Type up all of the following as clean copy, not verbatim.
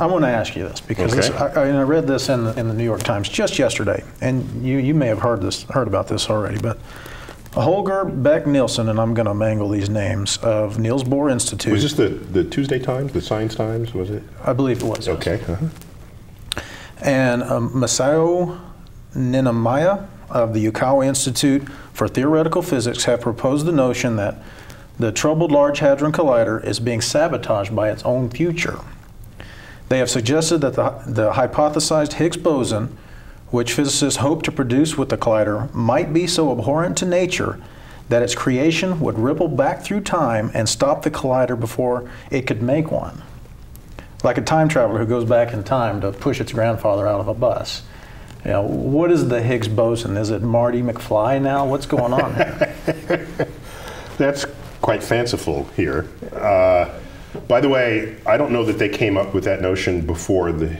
I want to ask you this, because okay. I read this in the New York Times just yesterday, and you may have heard about this already, but Holger Beck-Nielsen, and I'm going to mangle these names, of Niels Bohr Institute. Was this the Tuesday Times, the Science Times, was it? I believe it was. Okay. Uh-huh. And Masao Ninomiya of the Yukawa Institute for Theoretical Physics have proposed the notion that the troubled Large Hadron Collider is being sabotaged by its own future. They have suggested that the hypothesized Higgs boson, which physicists hope to produce with the collider, might be so abhorrent to nature that its creation would ripple back through time and stop the collider before it could make one. Like a time traveler who goes back in time to push its grandfather out of a bus. You know, what is the Higgs boson? Is it Marty McFly now? What's going on here? That's quite fanciful here. By the way, I don't know that they came up with that notion before the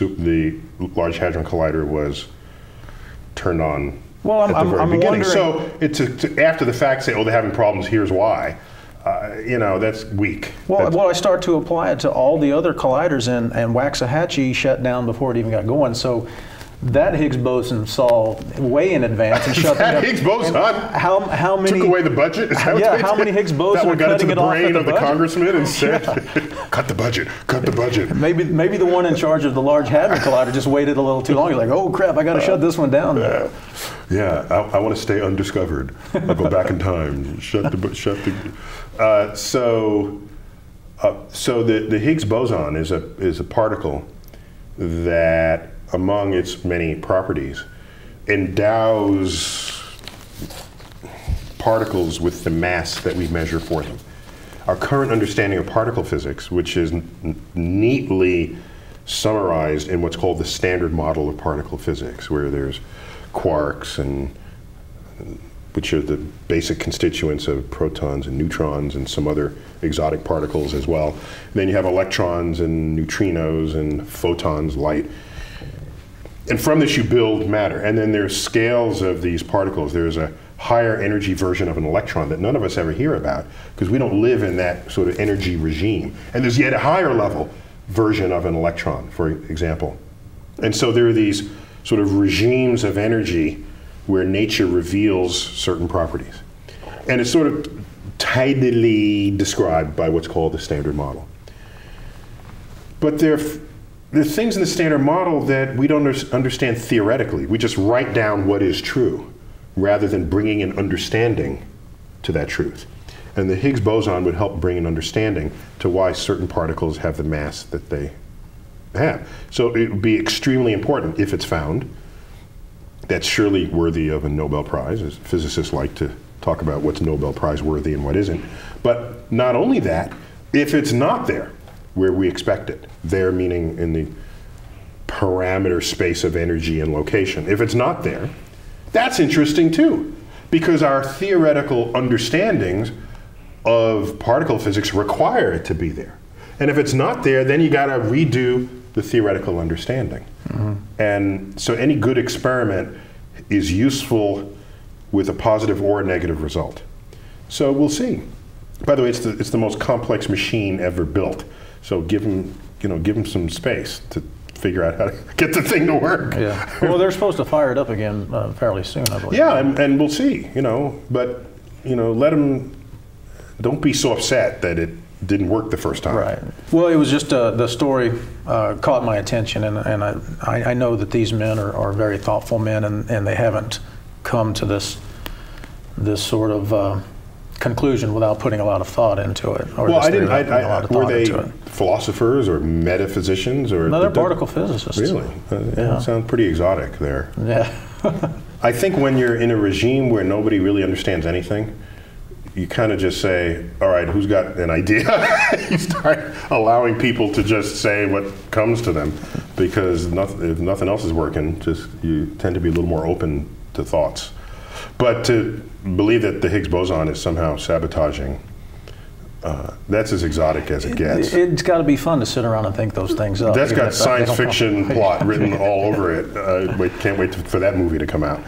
Large Hadron Collider was turned on at the very beginning. So it's after the fact say, oh, they're having problems, here's why. You know, that's weak. Well, I start to apply it to all the other colliders, and Waxahachie shut down before it even got going. So that Higgs boson saw way in advance and shut that up. Higgs boson? How many? Took away the budget? How many Higgs boson were cutting it off at the budget? That one got into the brain of the congressman and said, cut the budget, cut the budget. Maybe the one in charge of the Large Hadron Collider just waited a little too long. You're like, oh crap, I got to shut this one down. Yeah, I want to stay undiscovered. I'll go back in time. So the Higgs boson is a particle that, among its many properties, endows particles with the mass that we measure for them. Our current understanding of particle physics, which is neatly summarized in what's called the standard model of particle physics, where there's quarks, which are the basic constituents of protons and neutrons and some other exotic particles as well. And then you have electrons and neutrinos and photons, light. And from this you build matter. And then there's scales of these particles. There's a higher energy version of an electron that none of us ever hear about because we don't live in that sort of energy regime. And there's yet a higher level version of an electron, for example. And so there are these sort of regimes of energy where nature reveals certain properties. And it's sort of tidily described by what's called the standard model. But there are things in the standard model that we don't understand theoretically. We just write down what is true rather than bringing an understanding to that truth. And the Higgs boson would help bring an understanding to why certain particles have the mass that they have. So it would be extremely important if it's found. That's surely worthy of a Nobel Prize, as physicists like to talk about what's Nobel Prize worthy and what isn't. But not only that, if it's not there, where we expect it. There meaning in the parameter space of energy and location. If it's not there, that's interesting too, because our theoretical understandings of particle physics require it to be there. And if it's not there, then you gotta redo the theoretical understanding. Mm-hmm. And so any good experiment is useful with a positive or a negative result. So we'll see. By the way, it's the most complex machine ever built. So give them some space to figure out how to get the thing to work. Yeah. Well, they're supposed to fire it up again fairly soon, I believe. Yeah, and we'll see. You know, but you know, let them. Don't be so upset that it didn't work the first time. Right. Well, it was just the story caught my attention, and I know that these men are very thoughtful men, and they haven't come to this sort of conclusion without putting a lot of thought into it. Or well, I didn't. Were they philosophers or metaphysicians or? No, they're particle physicists. Really? Yeah. Sounds pretty exotic there. Yeah. I think when you're in a regime where nobody really understands anything, you kind of just say, "All right, who's got an idea?" You start allowing people to just say what comes to them, because if nothing else is working, just you tend to be a little more open to thoughts. But to believe that the Higgs boson is somehow sabotaging, that's as exotic as it gets. It's got to be fun to sit around and think those things up. That's got science fiction plot written all over it. I can't wait for that movie to come out.